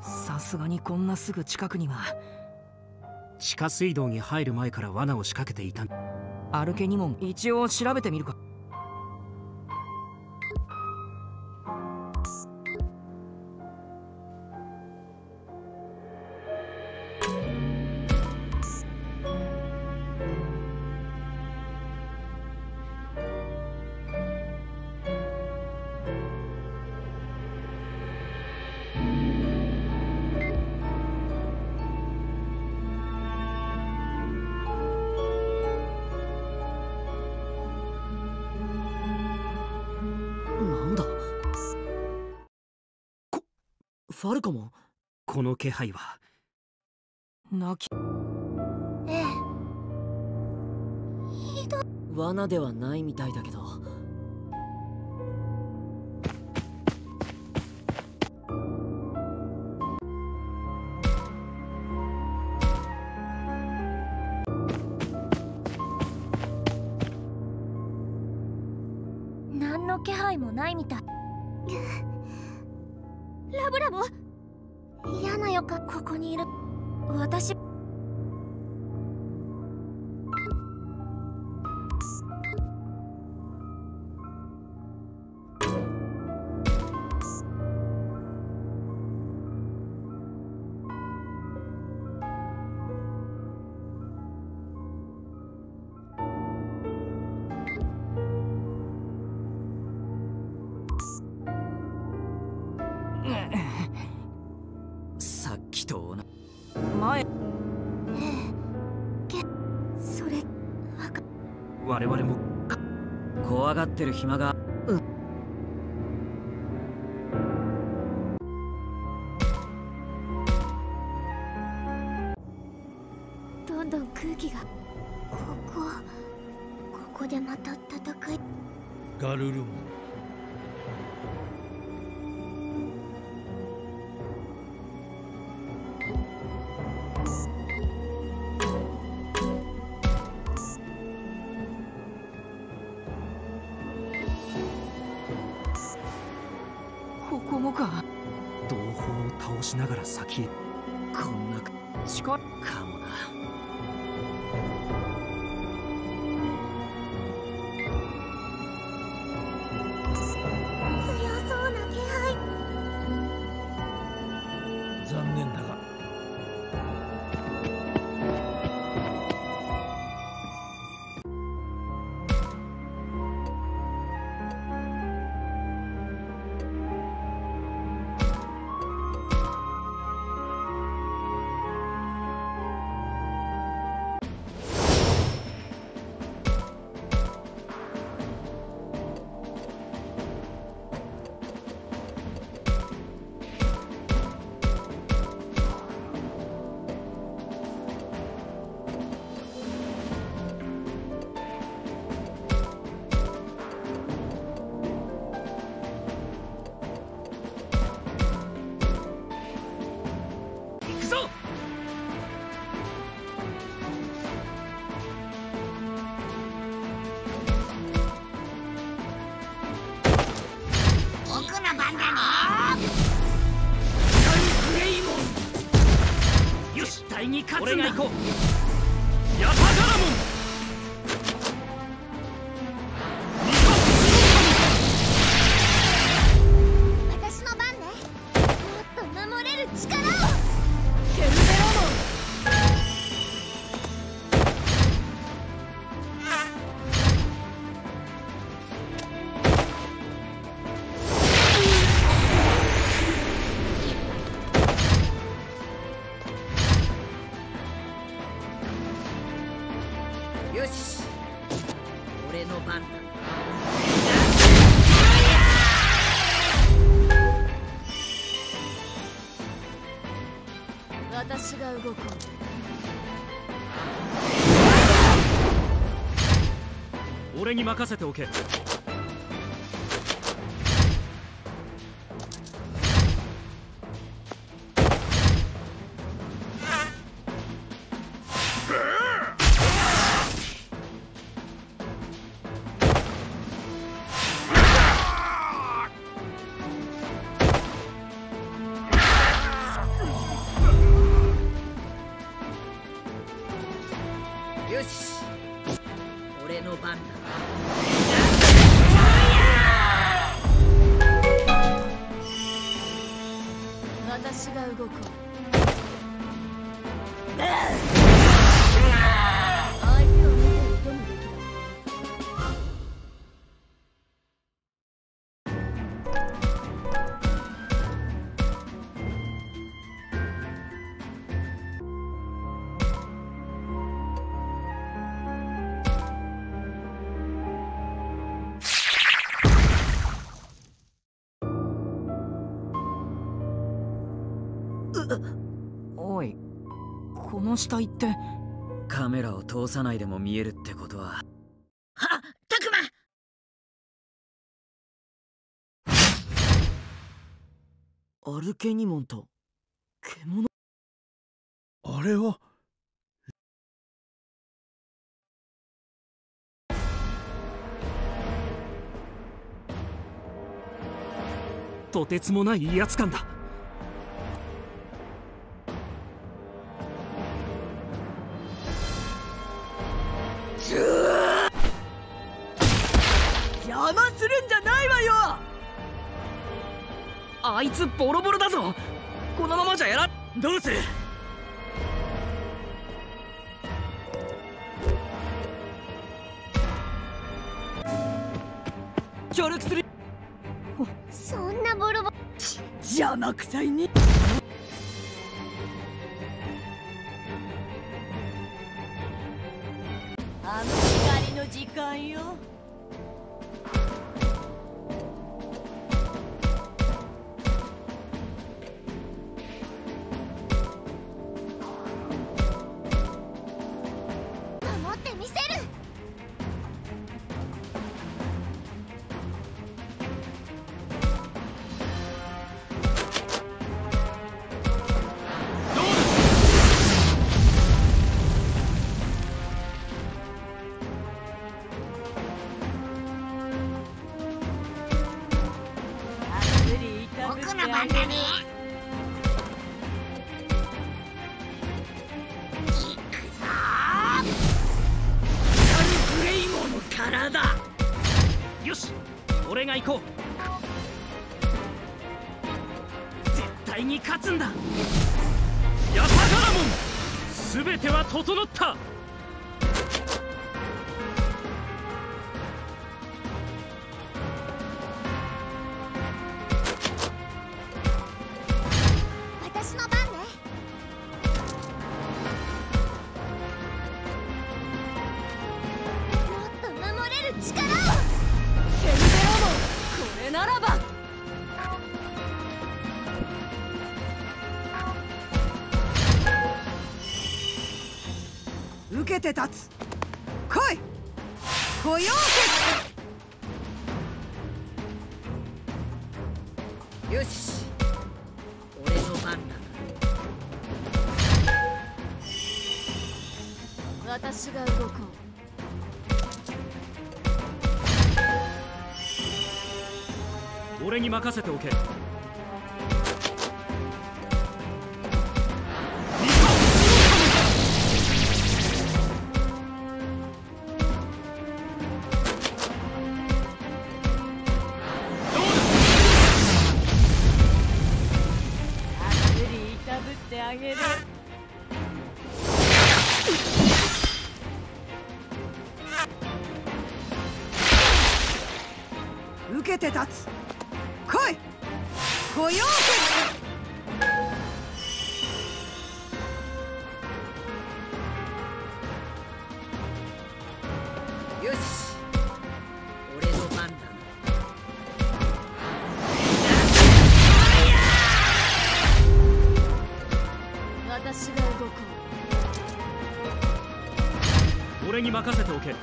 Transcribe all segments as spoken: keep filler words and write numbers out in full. さすがにこんなすぐ近くには。地下水道に入る前から罠を仕掛けていた。アルケニモン、一応調べてみるか。ファルコモン、この気配は泣き、ええ、ひどい罠ではないみたいだけど。何の気配もないみたい。ラブラボ、嫌な予感。ここにいる私。我々も怖がってる暇が。どんどん空気が。ここここでまた戦い。ガルルモン、同胞を倒しながら先へ。こんな近いかもな。強そうな気配。残念だが俺が行こう。ヤタガラモン、俺の番だ。私が動こう。俺に任せておけ。俺の番だ。私が動く。相手を見て挑むべきおい、この死体ってカメラを通さないでも見えるってことは。あっ、タクマ。アルケニモンと獣。あれはとてつもない威圧感だ。邪魔するんじゃないわよ。あいつボロボロだぞ。このままじゃやらどうする。協力する。そんなボロボロ邪魔くさいね。あの光の時間よ。よし、俺が行こう。絶対に勝つんだ。ヤタガラモン、すべては整った。受けて立つ。来い。来よう。よし。俺の番だ。私が動こう。俺に任せておけ。受けて立つ。来い。来ようぜ。よし、俺の番だ。私が動こう。俺に任せておけ。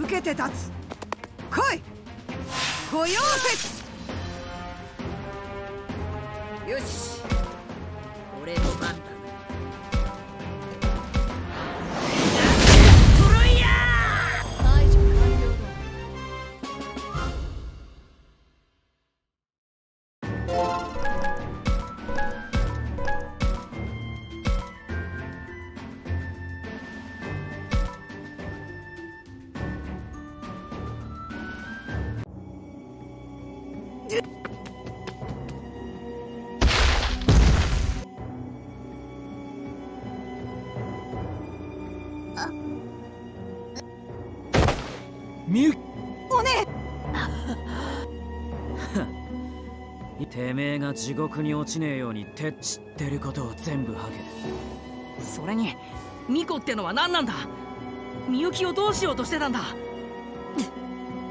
受けて立つ。来い。ご用説。よし、俺の番だ。てめえが地獄に落ちねえようにて知ってることを全部吐け。それにミコってのは何なんだ。みゆきをどうしようとしてたんだ。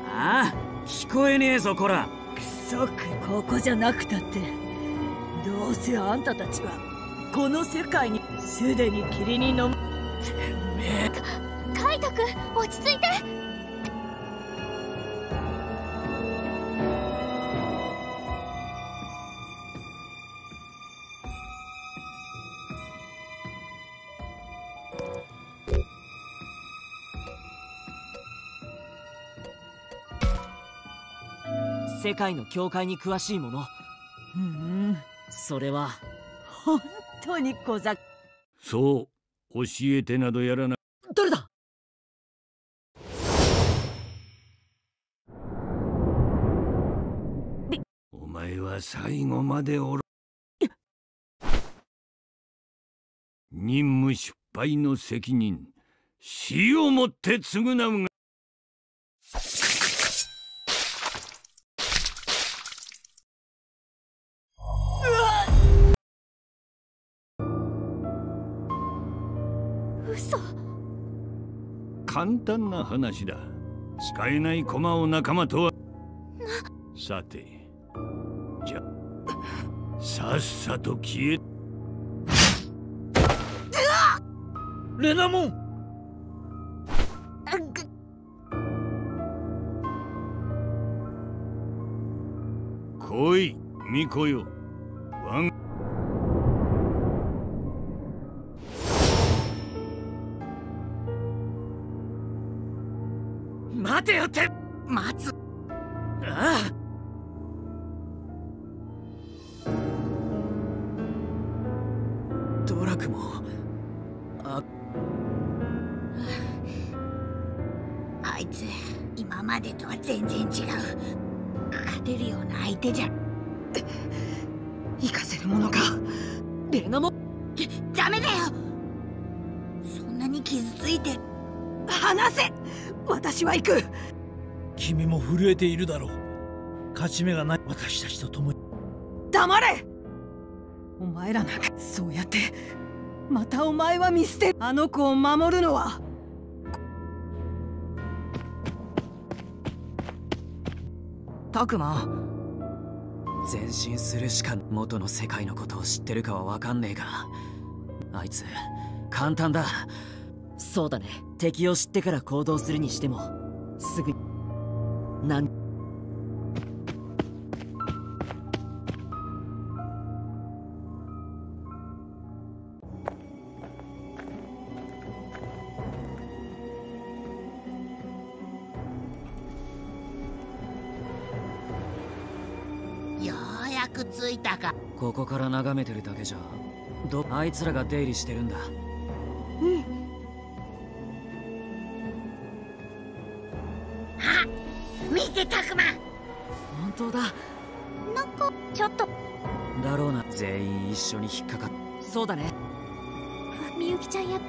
ああ、聞こえねえぞこら。くそく、ここじゃなくたって、どうせあんたたちはこの世界にすでに霧に飲む。てめえ、カイト君落ち着いて。世界の境界に詳しいもの。うん、それは本当に小ざ。そう、教えてなどやらない。誰だ。お前は最後までおろ。任務失敗の責任、死をもって償うが。簡単な話だ。使えない駒を仲間とは。さて、じゃさっさと消え。レナモン。来いミコよ。ワン。待てよて、待つ。ああ、ドラクも。ああいつ、今までとは全然違う。勝てるような相手じゃ。行かせるものか。レナも。ダメだよ。そんなに傷ついて。離せ。私は行く。君も震えているだろう。勝ち目がない。私たちと共に。黙れ。お前らなんかそうやって。またお前は見捨て。あの子を守るのは。タクマ、前進するしか。元の世界のことを知ってるかはわかんねえが、あいつ簡単だ。そうだね。敵を知ってから行動するにしても、すぐなんようやく着いたか。ここから眺めてるだけじゃどあいつらが出入りしてるんだ。うん。タクマ、本当だ。なんかちょっとだろうな。全員一緒に引っかかっ。そうだね。みゆきちゃんや。うん。